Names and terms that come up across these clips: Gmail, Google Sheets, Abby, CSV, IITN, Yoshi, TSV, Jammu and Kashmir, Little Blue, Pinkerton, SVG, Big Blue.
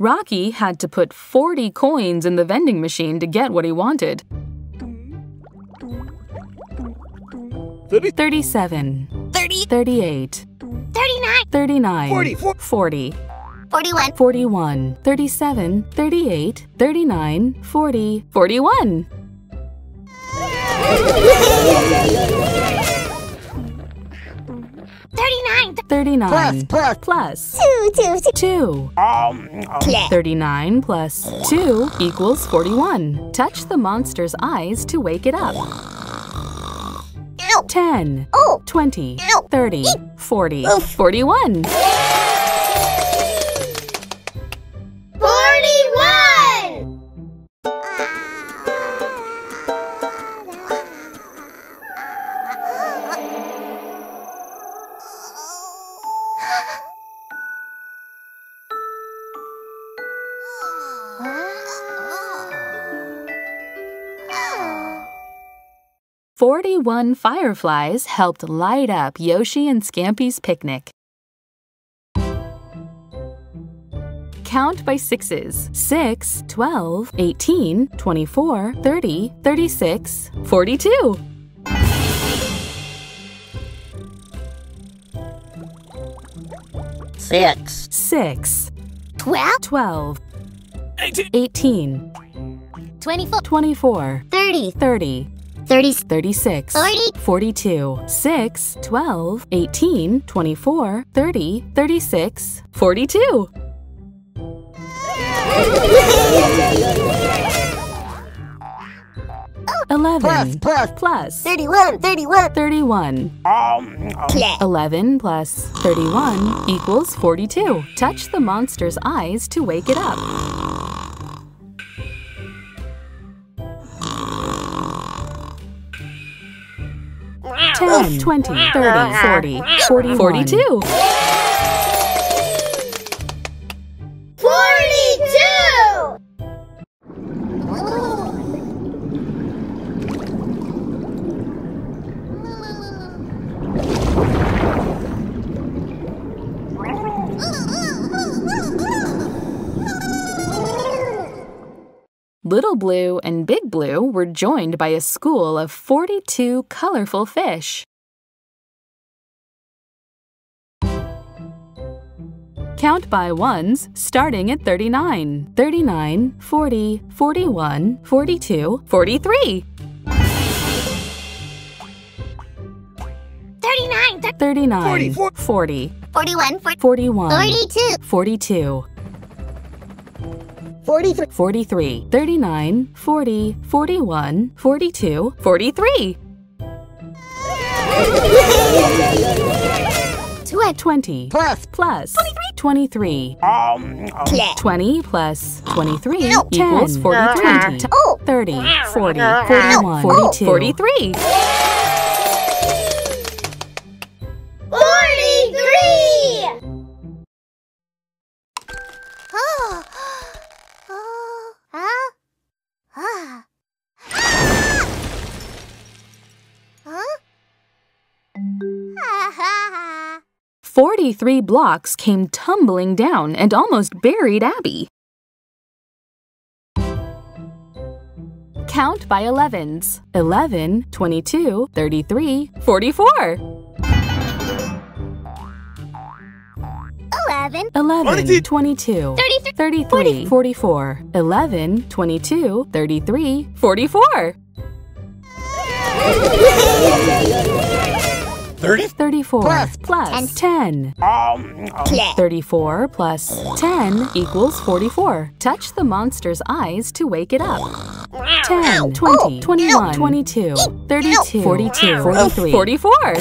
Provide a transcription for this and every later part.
Rocky had to put 40 coins in the vending machine to get what he wanted. 37. 30. 38. 39. 39. 40. 40. 41. 41. 37. 38. 39. 40. 41. Thirty-nine plus 2. 39 plus 2 equals 41. Touch the monster's eyes to wake it up. 10. 20. 30. 40. 41. 41! One fireflies helped light up Yoshi and Scampy's picnic. Count by sixes. 6, 12, 18, 24, 30, 36, 42. 6. 12. 18. 24. 30. 36, 40, 42, 6, 12, 18, 24, 30, 36, 42. 11 plus 31. 11 plus 31 equals 42. Touch the monster's eyes to wake it up. 10, 20, 30, 40, 41. 42. 42! Little Blue and Big Blue were joined by a school of 42 colorful fish. Count by ones, starting at 39. 39, 40, 41, 42, 43. 39, 40, 41, 42. 43, 39, 40, 41, 42, 43. 20 plus 23. 20 plus 23 equals 43. 30, 40, 41, 42, 43. 43! Huh? 43 blocks came tumbling down and almost buried Abby. Count by 11s. 11, 22, 33, 44. 11, 22, 33, 44. 11, 22, 33, 44. 34 plus 10. 34 plus 10 equals 44. Touch the monster's eyes to wake it up. 10, 20, 21, 22, 32, 42, 43, 44. 44!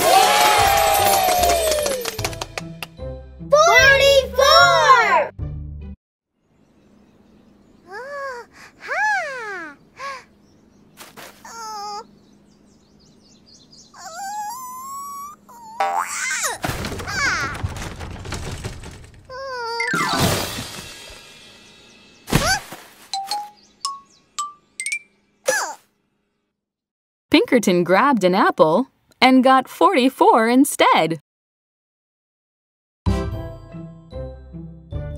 Pinkerton grabbed an apple and got 44 instead.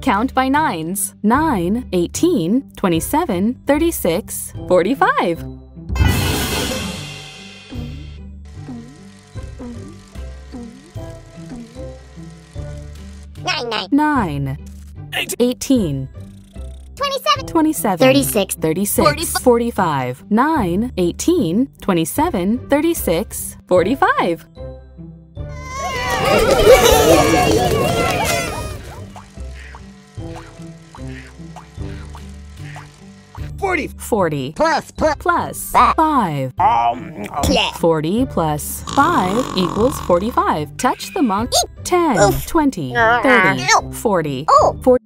Count by nines. 9, 18, 27, 36, 45. Nine. 9. 18. 27. 36. 45. 9, 18, 27, 36, 45. Forty. Plus 5. 40 plus 5 equals 45. Touch the monk. 10, 20, 30, 40,